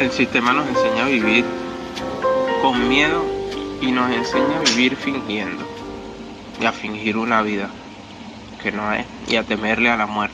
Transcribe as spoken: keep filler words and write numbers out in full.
El sistema nos enseña a vivir con miedo y nos enseña a vivir fingiendo y a fingir una vida que no es y a temerle a la muerte.